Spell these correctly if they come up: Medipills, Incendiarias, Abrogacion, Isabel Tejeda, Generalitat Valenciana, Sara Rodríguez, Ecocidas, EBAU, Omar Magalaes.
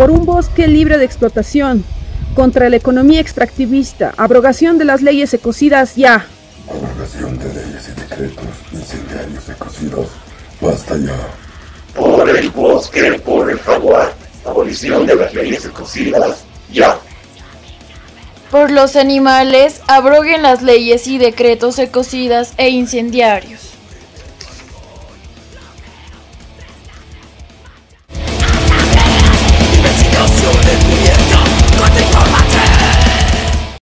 por un bosque libre de explotación, contra la economía extractivista, abrogación de las leyes ecocidas ya. Abrogación de leyes y decretos, incendiarios, ecocidas, basta ya. Por el bosque, por el jaguar, abolición de las leyes ecocidas ya. Por los animales, abroguen las leyes y decretos ecocidas e incendiarios.